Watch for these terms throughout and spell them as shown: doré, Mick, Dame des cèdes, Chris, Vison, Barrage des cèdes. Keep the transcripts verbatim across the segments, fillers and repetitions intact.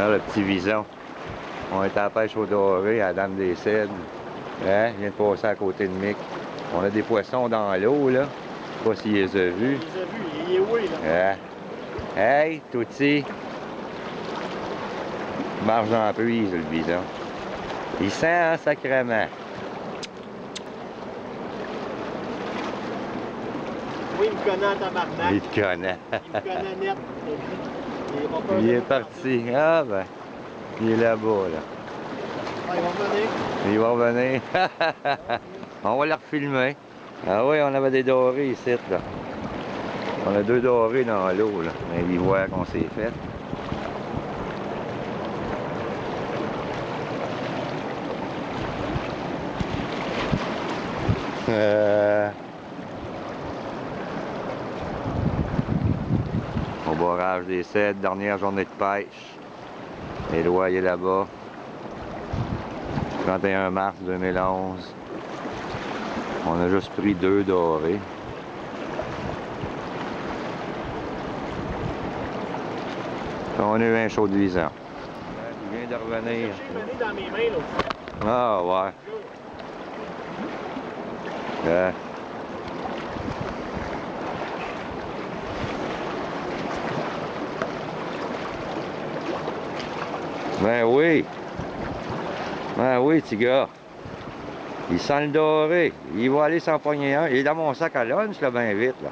Ah, le petit vison. On est en pêche au doré, à la Dame des cèdes. Hein? Il vient de passer à côté de Mick. On a des poissons dans l'eau, là. Je ne sais pas s'il les a vus. Il les a vus, il est où, là? Ah. Hey, Touti! Marche en prise, le bison. Il sent en sacrement. Oui, il me connaît en tabarnak. Il te connaît. Il me connaît net. Il, il est parti. Ah, ben. Il est là-bas, là. Ah, il va revenir. Il va revenir. On va le refilmer. Ah oui, on avait des dorés ici, là. On a deux dorés dans l'eau, là. Un ivoire qu'on s'est fait. Euh... Au barrage des cèdes, dernière journée de pêche. Les lois, il est là-bas. trente et un mars deux mille onze. On a juste pris deux dorés. On a eu un chaud de visant. Il vient de revenir. Ah ouais. Euh. Ben oui! Ben oui, petit gars! Il sent le doré! Il va aller s'en pogner un. Il est dans mon sac à lunch, là, ben vite, là.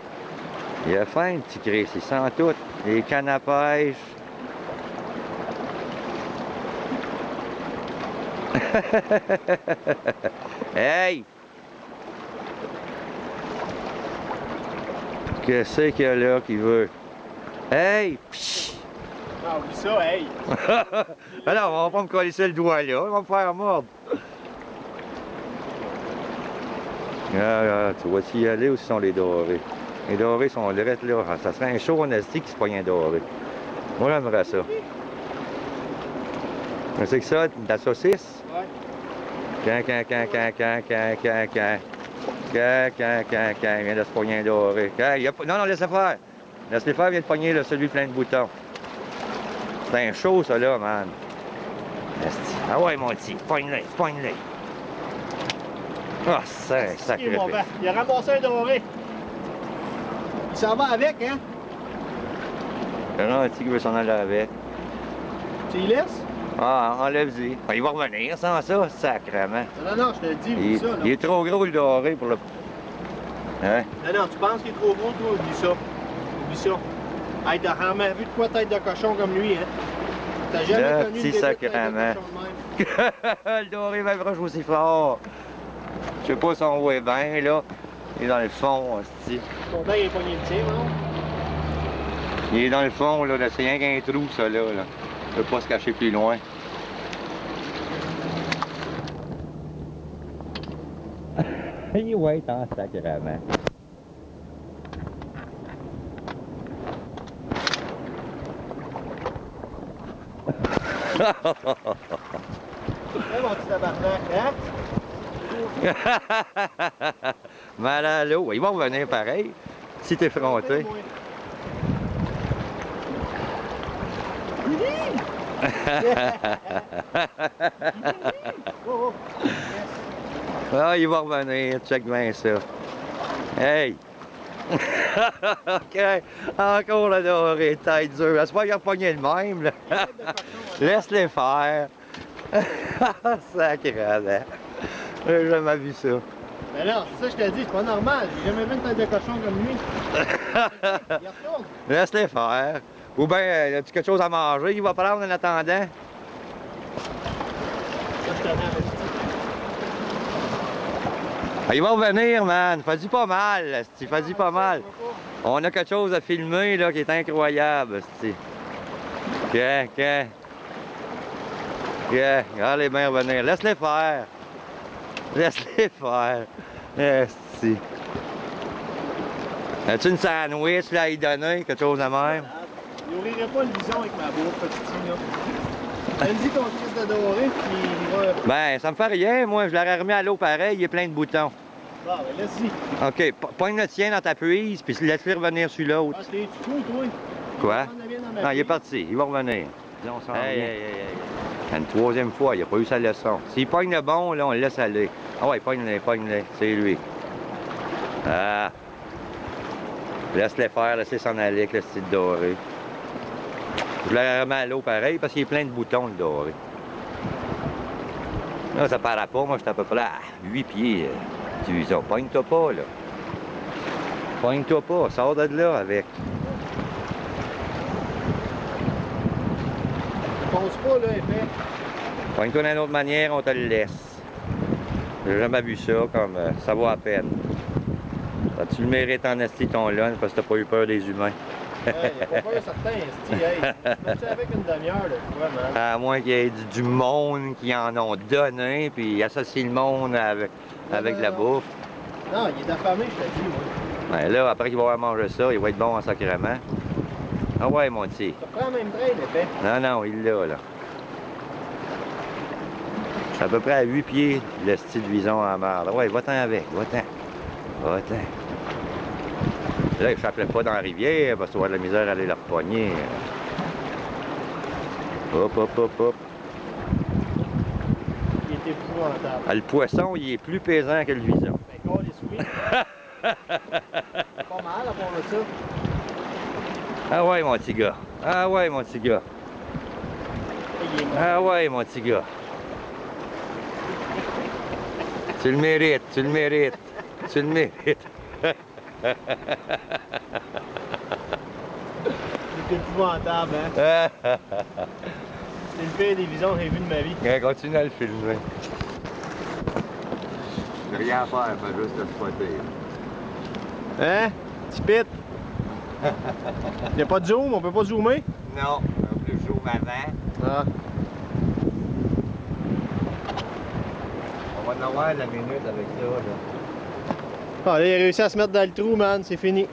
Il a faim, le petit Chris. Il sent tout. Les cannes à pêche. Hey! Qu'est-ce qu'il y a là qui veut? Hey! Ah, oublie ça, hey! Alors, on va pas me coller le doigt là, on va me faire mordre! Ah, tu vois s'il y aller ou ce sont les dorés? Les dorés sont drettes là, ça serait un chaud en esti qui se pogne un doré. Moi j'aimerais ça. Mais c'est que ça, ta saucisse? Ouais. Quand, quand, quand, quand, quand, quand, quand, quand. Quand, quand, quand, quand, il vient de se pogner un doré. Quand, il a... Non, non, laisse-le faire. Laisse-le faire, il vient de pogner là, celui plein de boutons. C'est un chaud, ça, là, man. Ah ouais, mon petit, pogne-le, pogne-le. Ah, c'est un sacré. Il a ramassé un doré. Il s'en va avec, hein? Non, un petit qui veut s'en aller avec. Tu y laisses? Ah, enlève-y. Il va revenir sans ça, sacrément. Non, non, je te le dis, oublie ça. Là. Il est trop gros le doré pour le... Hein? Non, non, tu penses qu'il est trop gros, toi? Oublie ça. Oublie ça. Hey, t'as jamais vu de quoi tête de cochon comme lui, hein? T'as jamais le connu de tête de cochon de même. Le doré m'approche aussi fort. Je sais pas si on voit bien, là. Il est dans le fond, hostie. Ton bain, il est pogné le tien, non? Il est dans le fond, là. C'est rien qu'un trou, ça, là. là. Il ne peut pas se cacher plus loin. Il va être en sacrement. Mon petit tabarnak, hein? Mal à l'eau. Ils vont revenir pareil, si t'es fronté. Ah, il va revenir, check bien ça. Hey! OK, encore le doré, tête dure. J'espère qu'il a pogné le même, là. Laisse-les faire. Sacré, hein? J'ai jamais vu ça. Mais là, c'est ça que je te dis, c'est pas normal. J'ai jamais vu une tête de cochon comme lui. Laisse-les faire. Ou bien, y a-tu quelque chose à manger? Il va prendre en attendant. Ah, il va revenir, man. Fais-y pas mal, c'ti. Fais-y pas mal. On a quelque chose à filmer, là, qui est incroyable, c'ti. OK, OK. OK, allez bien revenir. Laisse-les faire. Laisse-les faire. C'ti. As-tu une sandwich, là, à y donner? Quelque chose de même? Il n'ouvrirait pas le bison avec ma bourre, petit, là. Elle me dit qu'on crisse de doré, puis il va... Ben, ça me fait rien, moi. Je l'aurais remis à l'eau pareil, il est plein de boutons. Ah, ben laisse-y. OK, pogne le tien dans ta puise, puis laisse-le revenir sur l'autre. Ah, t'es-tu fou, toi? Quoi? Non, il est parti, il va revenir. Disons ça. Hey, hey, hey, hey. Une troisième fois, il n'a pas eu sa leçon. S'il pogne le bon, là, on le laisse aller. Ah ouais, pogne-le, pogne-le. C'est lui. Ah. Laisse-le faire, laissez s'en aller avec le style doré. Je le remets à l'eau pareil parce qu'il est plein de boutons, le doré. Là, ça ne para pas. Moi, je suis à peu près à huit pieds. Tu dis ça, pogne-toi pas, là. Pogne-toi pas, sors de là avec. Pense pas, là, épais. Pogne-toi d'une autre manière, on te le laisse. J'ai jamais vu ça, comme euh, ça vaut à peine. As tu le mérites en esti ton lunch parce que t'as pas eu peur des humains. Ouais, il n'y a pas peur certains esti, hey. Tu avec une demi-heure, là, vraiment. À moins qu'il y ait du, du monde qui en ont donné, puis associer le monde avec, avec euh, de la non. bouffe. Non, il est affamé, je te dis, moi. Ben là, après qu'il va avoir mangé ça, il va être bon en sacrément. Ah ouais, mon petit. Ça prend même train, l'épée. Non, non, il l'a, là. C'est à peu près à huit pieds, le style bison en marde. Ouais, va-t'en avec, va-t'en. Va-t'en. Là, il ne s'appelait pas dans la rivière, parce qu'il va avoir de la misère à aller la repogner. Hop, hop, hop, hop. Il est épouvantable. Ah, le poisson, il est plus pesant que le bison. Ben, quoi, les pas mal à voir ça. Ah ouais, mon petit gars. Ah ouais, mon petit gars. Ah ouais, mon petit gars. Tu le mérites, tu le mérites. Tu le mérites. C'est épouvantable, hein? C'est le pire des visions que j'ai vu de ma vie. Ouais, continue à le filmer. J'ai rien à faire, pas juste le spotter. Hein? Petit pit? Il n'y a pas de zoom? On peut pas zoomer? Non, on peut zoomer avant. Ah. On va en avoir la minute avec ça, là. Ah, là, il a réussi à se mettre dans le trou, man. C'est fini.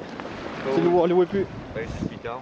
Cool. Tu ne le vois plus. Ben, c'est le piton.